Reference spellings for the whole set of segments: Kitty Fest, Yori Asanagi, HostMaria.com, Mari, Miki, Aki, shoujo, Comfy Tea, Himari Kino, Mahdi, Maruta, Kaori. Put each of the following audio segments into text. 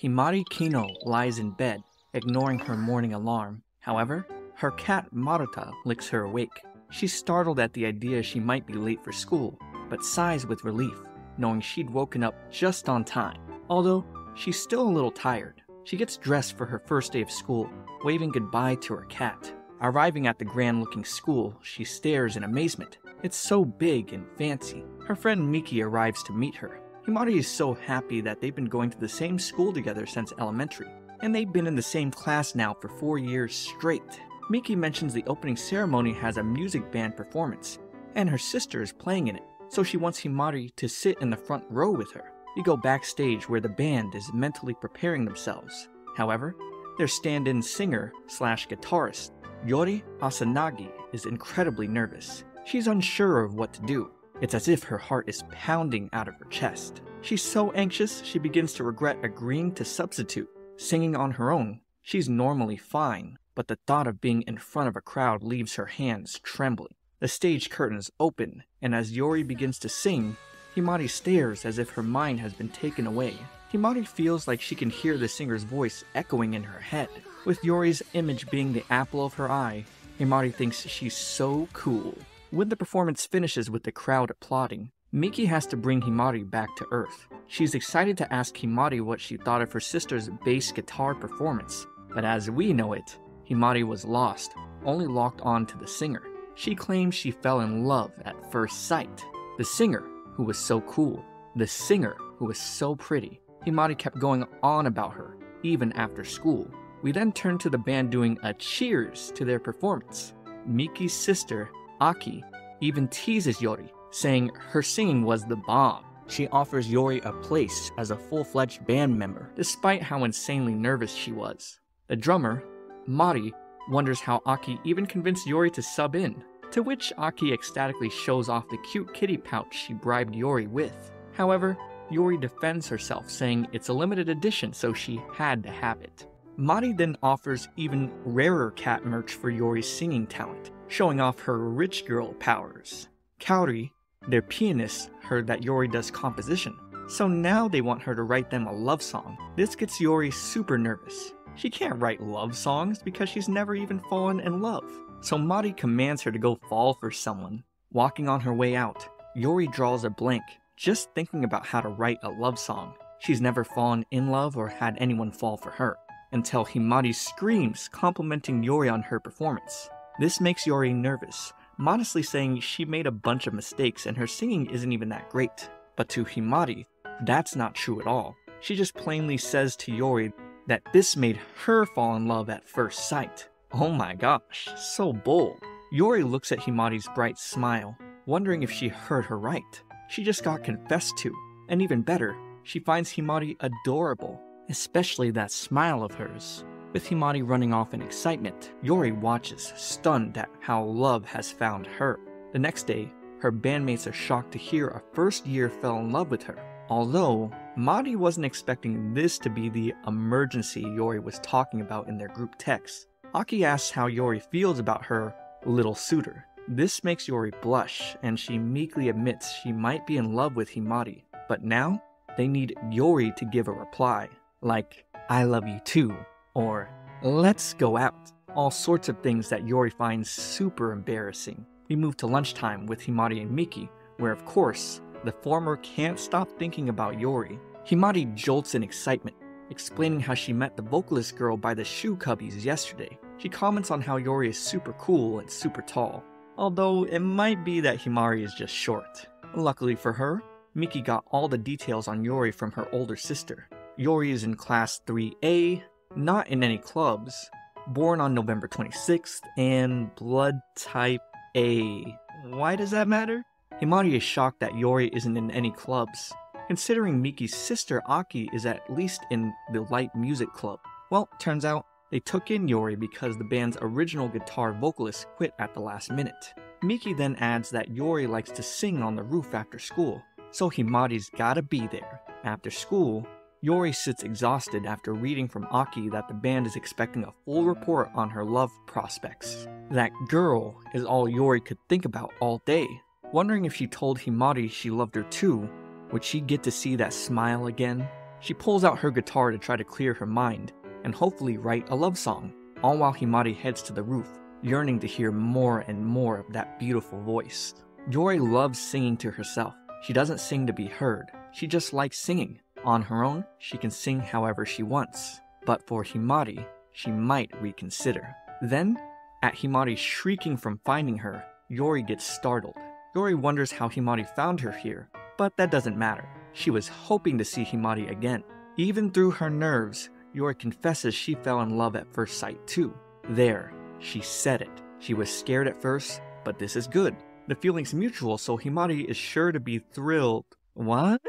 Himari Kino lies in bed, ignoring her morning alarm. However, her cat Maruta licks her awake. She's startled at the idea she might be late for school, but sighs with relief, knowing she'd woken up just on time. Although, she's still a little tired. She gets dressed for her first day of school, waving goodbye to her cat. Arriving at the grand-looking school, she stares in amazement. It's so big and fancy. Her friend Miki arrives to meet her. Himari is so happy that they've been going to the same school together since elementary, and they've been in the same class now for 4 years straight. Miki mentions the opening ceremony has a music band performance, and her sister is playing in it, so she wants Himari to sit in the front row with her. You go backstage where the band is mentally preparing themselves. However, their stand-in singer/guitarist, Yori Asanagi, is incredibly nervous. She's unsure of what to do. It's as if her heart is pounding out of her chest. She's so anxious she begins to regret agreeing to substitute, singing on her own. She's normally fine, but the thought of being in front of a crowd leaves her hands trembling. The stage curtains open, and as Yori begins to sing, Himari stares as if her mind has been taken away. Himari feels like she can hear the singer's voice echoing in her head. With Yori's image being the apple of her eye, Himari thinks she's so cool. When the performance finishes with the crowd applauding, Miki has to bring Himari back to earth. She's excited to ask Himari what she thought of her sister's bass guitar performance, but as we know it, Himari was lost, only locked on to the singer. She claims she fell in love at first sight. The singer who was so cool, the singer who was so pretty. Himari kept going on about her, even after school. We then turned to the band doing a cheers to their performance. Miki's sister, Aki, even teases Yori, saying her singing was the bomb. She offers Yori a place as a full-fledged band member, despite how insanely nervous she was. The drummer, Mari, wonders how Aki even convinced Yori to sub in, to which Aki ecstatically shows off the cute kitty pouch she bribed Yori with. However, Yori defends herself, saying it's a limited edition, so she had to have it. Mari then offers even rarer cat merch for Yori's singing talent, showing off her rich girl powers. Kaori, their pianist, heard that Yori does composition, so now they want her to write them a love song. This gets Yori super nervous. She can't write love songs because she's never even fallen in love. So Mari commands her to go fall for someone. Walking on her way out, Yori draws a blank, just thinking about how to write a love song. She's never fallen in love or had anyone fall for her, until Himari screams, complimenting Yori on her performance. This makes Yori nervous, modestly saying she made a bunch of mistakes and her singing isn't even that great. But to Himari, that's not true at all. She just plainly says to Yori that this made her fall in love at first sight. Oh my gosh, so bold. Yori looks at Himari's bright smile, wondering if she heard her right. She just got confessed to, and even better, she finds Himari adorable, especially that smile of hers. With Himari running off in excitement, Yori watches, stunned at how love has found her. The next day, her bandmates are shocked to hear a first-year fell in love with her. Although, Mari wasn't expecting this to be the emergency Yori was talking about in their group text. Aki asks how Yori feels about her little suitor. This makes Yori blush, and she meekly admits she might be in love with Himari. But now, they need Yori to give a reply, like, "I love you too," or "let's go out." All sorts of things that Yori finds super embarrassing. We move to lunchtime with Himari and Miki, where of course, the former can't stop thinking about Yori. Himari jolts in excitement, explaining how she met the vocalist girl by the shoe cubbies yesterday. She comments on how Yori is super cool and super tall, although it might be that Himari is just short. Luckily for her, Miki got all the details on Yori from her older sister. Yori is in class 3A, not in any clubs, born on November 26th, and blood type A. Why does that matter? Himari is shocked that Yori isn't in any clubs, considering Miki's sister Aki is at least in the light music club. Well, turns out they took in Yori because the band's original guitar vocalist quit at the last minute. Miki then adds that Yori likes to sing on the roof after school, so Himari's gotta be there. After school, Yori sits exhausted after reading from Aki that the band is expecting a full report on her love prospects. That girl is all Yori could think about all day. Wondering if she told Himari she loved her too, would she get to see that smile again? She pulls out her guitar to try to clear her mind and hopefully write a love song, all while Himari heads to the roof, yearning to hear more and more of that beautiful voice. Yori loves singing to herself. She doesn't sing to be heard, she just likes singing. On her own, she can sing however she wants, but for Himari, she might reconsider. Then, at Himari shrieking from finding her, Yori gets startled. Yori wonders how Himari found her here, but that doesn't matter. She was hoping to see Himari again. Even through her nerves, Yori confesses she fell in love at first sight too. There, she said it. She was scared at first, but this is good. The feeling's mutual, so Himari is sure to be thrilled. What?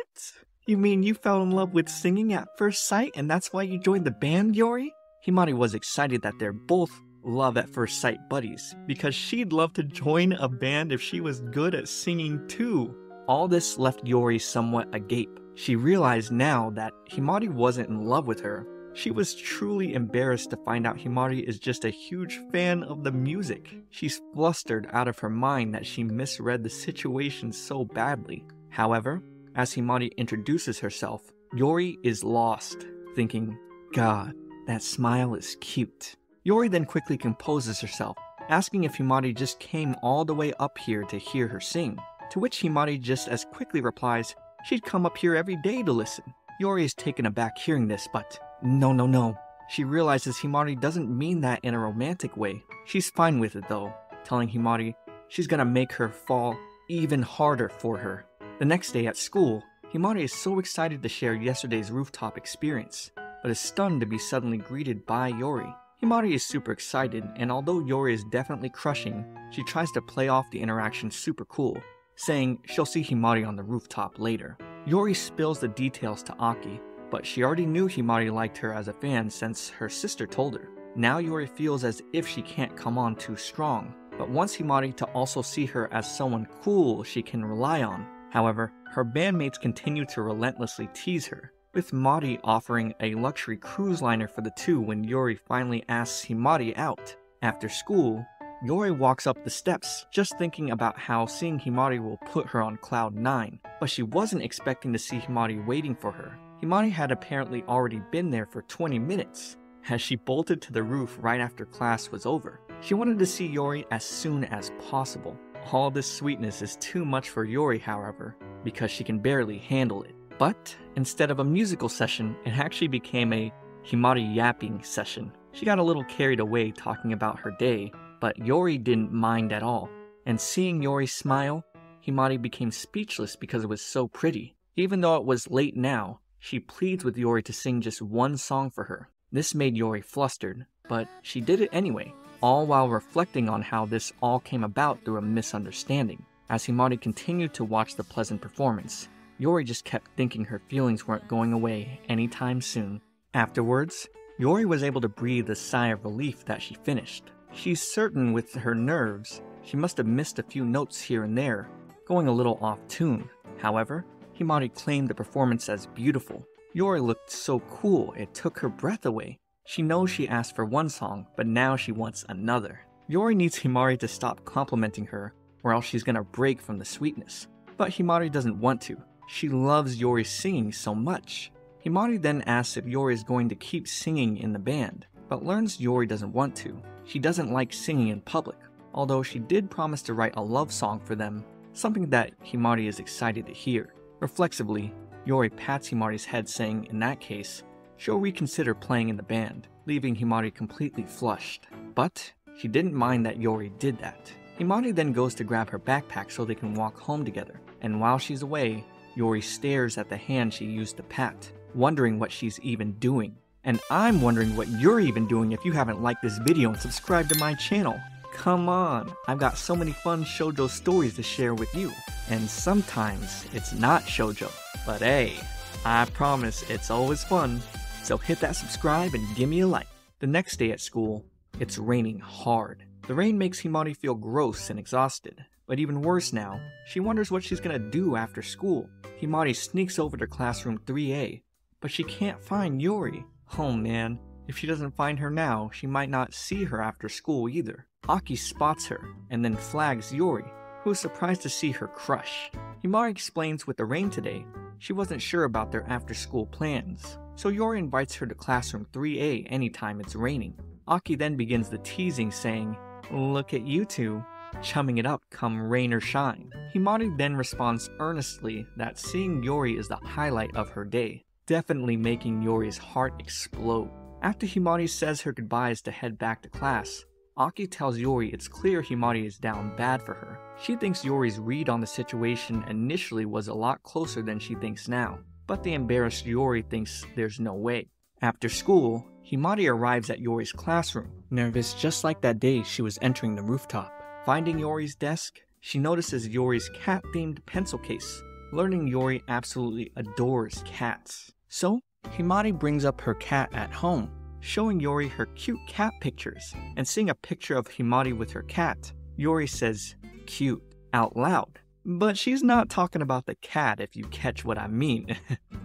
You mean you fell in love with singing at first sight and that's why you joined the band, Yori? Himari was excited that they're both love at first sight buddies, because she'd love to join a band if she was good at singing too. All this left Yori somewhat agape. She realized now that Himari wasn't in love with her. She was truly embarrassed to find out Himari is just a huge fan of the music. She's flustered out of her mind that she misread the situation so badly. However, as Himari introduces herself, Yori is lost, thinking, God, that smile is cute. Yori then quickly composes herself, asking if Himari just came all the way up here to hear her sing, to which Himari just as quickly replies, she'd come up here every day to listen. Yori is taken aback hearing this, but no. She realizes Himari doesn't mean that in a romantic way. She's fine with it though, telling Himari she's gonna make her fall even harder for her. The next day at school, Himari is so excited to share yesterday's rooftop experience, but is stunned to be suddenly greeted by Yori. Himari is super excited, and although Yori is definitely crushing, she tries to play off the interaction super cool, saying she'll see Himari on the rooftop later. Yori spills the details to Aki, but she already knew Himari liked her as a fan since her sister told her. Now Yori feels as if she can't come on too strong, but wants Himari to also see her as someone cool she can rely on. However, her bandmates continue to relentlessly tease her, with Mahdi offering a luxury cruise liner for the two when Yori finally asks Himari out. After school, Yori walks up the steps, just thinking about how seeing Himari will put her on cloud 9, but she wasn't expecting to see Himari waiting for her. Himari had apparently already been there for 20 minutes, as she bolted to the roof right after class was over. She wanted to see Yori as soon as possible. All this sweetness is too much for Yori, however, because she can barely handle it. But instead of a musical session, it actually became a Himari yapping session. She got a little carried away talking about her day, but Yori didn't mind at all. And seeing Yori smile, Himari became speechless because it was so pretty. Even though it was late now, she pleads with Yori to sing just one song for her. This made Yori flustered, but she did it anyway, all while reflecting on how this all came about through a misunderstanding. As Himari continued to watch the pleasant performance, Yori just kept thinking her feelings weren't going away anytime soon. Afterwards, Yori was able to breathe a sigh of relief that she finished. She's certain with her nerves, she must have missed a few notes here and there, going a little off tune. However, Himari claimed the performance as beautiful. Yori looked so cool, it took her breath away. She knows she asked for one song, but now she wants another. Yori needs Himari to stop complimenting her, or else she's gonna break from the sweetness. But Himari doesn't want to. She loves Yori singing so much. Himari then asks if Yori is going to keep singing in the band, but learns Yori doesn't want to. She doesn't like singing in public, although she did promise to write a love song for them, something that Himari is excited to hear. Reflexively, Yori pats Himari's head saying, in that case, she'll reconsider playing in the band, leaving Himari completely flushed. But she didn't mind that Yori did that. Himari then goes to grab her backpack so they can walk home together, and while she's away, Yori stares at the hand she used to pat, wondering what she's even doing. And I'm wondering what you're even doing if you haven't liked this video and subscribed to my channel. Come on, I've got so many fun shoujo stories to share with you. And sometimes it's not shoujo, but hey, I promise it's always fun. So hit that subscribe and give me a like. The next day at school, it's raining hard. The rain makes Himari feel gross and exhausted, but even worse now, she wonders what she's gonna do after school. Himari sneaks over to classroom 3A, but she can't find Yori. Oh man, if she doesn't find her now, she might not see her after school either. Aki spots her, and then flags Yori, who is surprised to see her crush. Himari explains with the rain today, She wasn't sure about their after-school plans, so Yori invites her to classroom 3A anytime it's raining. Aki then begins the teasing, saying, "Look at you two, chumming it up come rain or shine." Himari then responds earnestly that seeing Yori is the highlight of her day, definitely making Yori's heart explode. After Himari says her goodbyes to head back to class, Aki tells Yori it's clear Himari is down bad for her. She thinks Yori's read on the situation initially was a lot closer than she thinks now, but the embarrassed Yori thinks there's no way. After school, Himari arrives at Yori's classroom, nervous just like that day she was entering the rooftop. Finding Yori's desk, she notices Yori's cat-themed pencil case, learning Yori absolutely adores cats. So, Himari brings up her cat at home, showing Yori her cute cat pictures, and seeing a picture of Himari with her cat, Yori says "cute" out loud. But she's not talking about the cat, if you catch what I mean.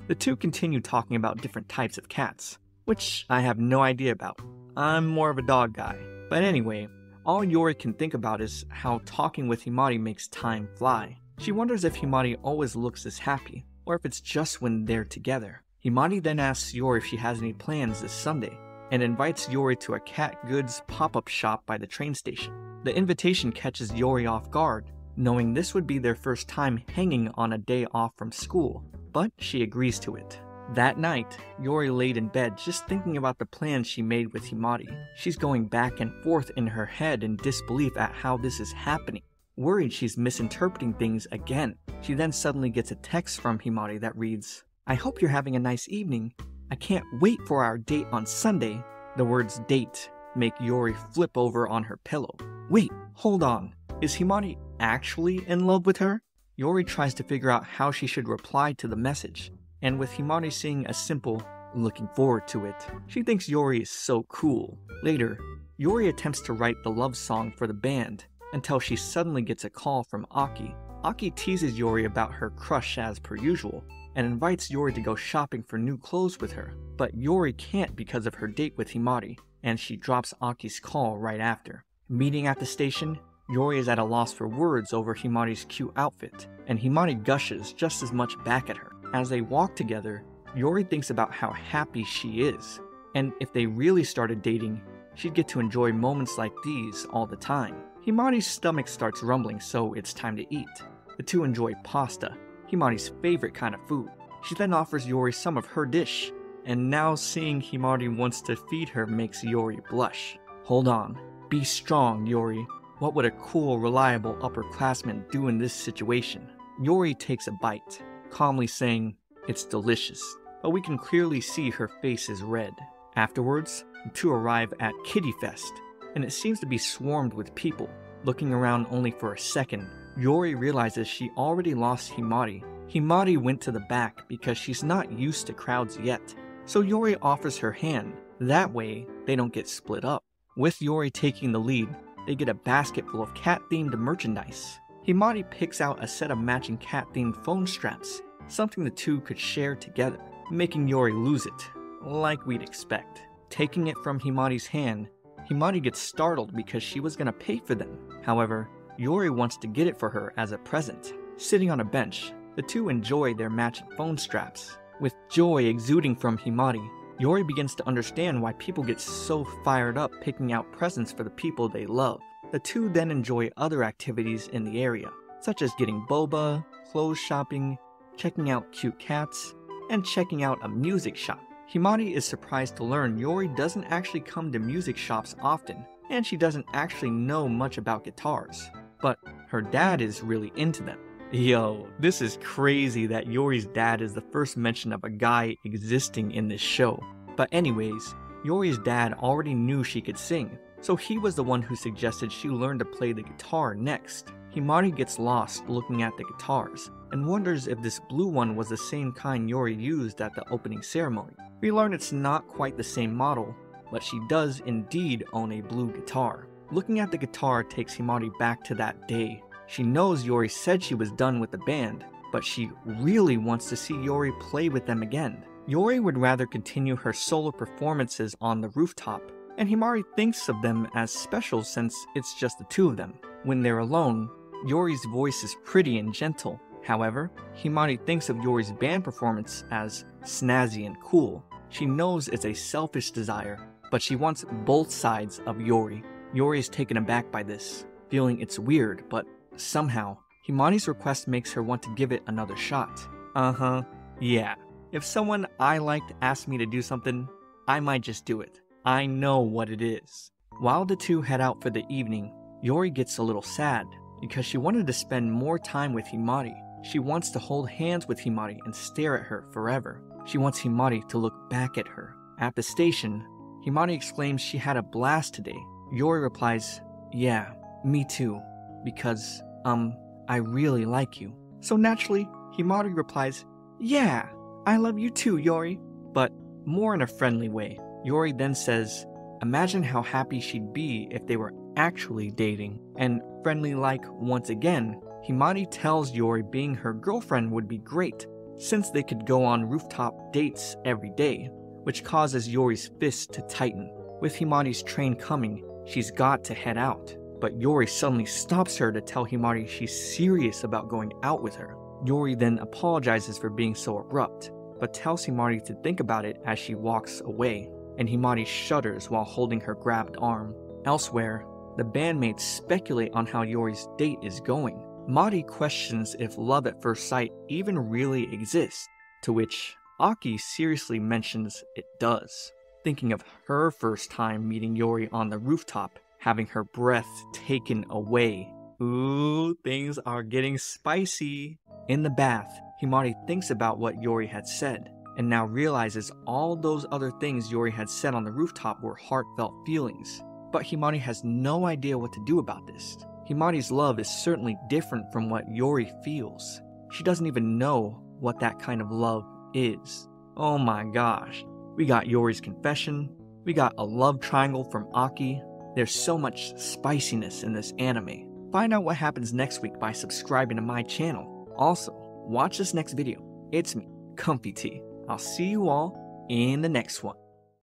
The two continue talking about different types of cats, which I have no idea about. I'm more of a dog guy. But anyway, all Yori can think about is how talking with Himari makes time fly. She wonders if Himari always looks this happy, or if it's just when they're together. Himari then asks Yori if she has any plans this Sunday, and invites Yori to a cat goods pop-up shop by the train station. The invitation catches Yori off guard, knowing this would be their first time hanging on a day off from school, but she agrees to it. That night, Yori laid in bed just thinking about the plan she made with Himari. She's going back and forth in her head in disbelief at how this is happening, worried she's misinterpreting things again. She then suddenly gets a text from Himari that reads, "I hope you're having a nice evening. I can't wait for our date on Sunday." The words "date" make Yori flip over on her pillow. Wait, hold on. Is Himari actually in love with her? Yori tries to figure out how she should reply to the message, and with Himari seeing a simple "looking forward to it," she thinks Yori is so cool. Later, Yori attempts to write the love song for the band until she suddenly gets a call from Aki. Aki teases Yori about her crush as per usual, and invites Yori to go shopping for new clothes with her, but Yori can't because of her date with Himari, and she drops Aki's call right after. Meeting at the station, Yori is at a loss for words over Himari's cute outfit, and Himari gushes just as much back at her. As they walk together, Yori thinks about how happy she is, and if they really started dating, she'd get to enjoy moments like these all the time. Himari's stomach starts rumbling, so it's time to eat. The two enjoy pasta, Himari's favorite kind of food. She then offers Yori some of her dish, and now seeing Himari wants to feed her makes Yori blush. Hold on, be strong, Yori. What would a cool, reliable upperclassman do in this situation? Yori takes a bite, calmly saying, "It's delicious," but we can clearly see her face is red. Afterwards, the two arrive at Kitty Fest, and it seems to be swarmed with people. Looking around only for a second, Yori realizes she already lost Himari. Himari went to the back because she's not used to crowds yet, so Yori offers her hand. That way, they don't get split up. With Yori taking the lead, they get a basket full of cat-themed merchandise. Himari picks out a set of matching cat-themed phone straps, something the two could share together, making Yori lose it, like we'd expect. Taking it from Himari's hand, Himari gets startled because she was gonna pay for them. However, Yori wants to get it for her as a present. Sitting on a bench, the two enjoy their matching phone straps. With joy exuding from Himari, Yori begins to understand why people get so fired up picking out presents for the people they love. The two then enjoy other activities in the area, such as getting boba, clothes shopping, checking out cute cats, and checking out a music shop. Himari is surprised to learn Yori doesn't actually come to music shops often, and she doesn't actually know much about guitars, but her dad is really into them. Yo, this is crazy that Yori's dad is the first mention of a guy existing in this show. But anyways, Yori's dad already knew she could sing, so he was the one who suggested she learn to play the guitar next. Himari gets lost looking at the guitars, and wonders if this blue one was the same kind Yori used at the opening ceremony. We learn it's not quite the same model, but she does indeed own a blue guitar. Looking at the guitar takes Himari back to that day. She knows Yori said she was done with the band, but she really wants to see Yori play with them again. Yori would rather continue her solo performances on the rooftop, and Himari thinks of them as special since it's just the two of them. When they're alone, Yori's voice is pretty and gentle, However, Himari thinks of Yori's band performance as snazzy and cool. She knows it's a selfish desire, but she wants both sides of Yori. Yori is taken aback by this, feeling it's weird, but somehow, Himari's request makes her want to give it another shot. Yeah. If someone I liked asked me to do something, I might just do it. I know what it is. While the two head out for the evening, Yori gets a little sad because she wanted to spend more time with Himari. She wants to hold hands with Himari and stare at her forever. She wants Himari to look back at her. At the station, Himari exclaims she had a blast today. Yori replies, "Yeah, me too, because, I really like you." So naturally, Himari replies, "Yeah, I love you too, Yori," but more in a friendly way. Yori then says, imagine how happy she'd be if they were actually dating. And friendly-like once again, Himari tells Yori being her girlfriend would be great since they could go on rooftop dates every day, which causes Yori's fist to tighten. With Himari's train coming, she's got to head out. But Yori suddenly stops her to tell Himari she's serious about going out with her. Yori then apologizes for being so abrupt, but tells Himari to think about it as she walks away, and Himari shudders while holding her grabbed arm. Elsewhere, the bandmates speculate on how Yori's date is going. Mari questions if love at first sight even really exists, to which Aki seriously mentions it does, thinking of her first time meeting Yori on the rooftop, having her breath taken away. Ooh, things are getting spicy. In the bath, Himari thinks about what Yori had said, and now realizes all those other things Yori had said on the rooftop were heartfelt feelings. But Himari has no idea what to do about this. Himari's love is certainly different from what Yori feels. She doesn't even know what that kind of love is. Oh my gosh. We got Yori's confession. We got a love triangle from Aki. There's so much spiciness in this anime. Find out what happens next week by subscribing to my channel. Also, watch this next video. It's me, Comfy Tea. I'll see you all in the next one.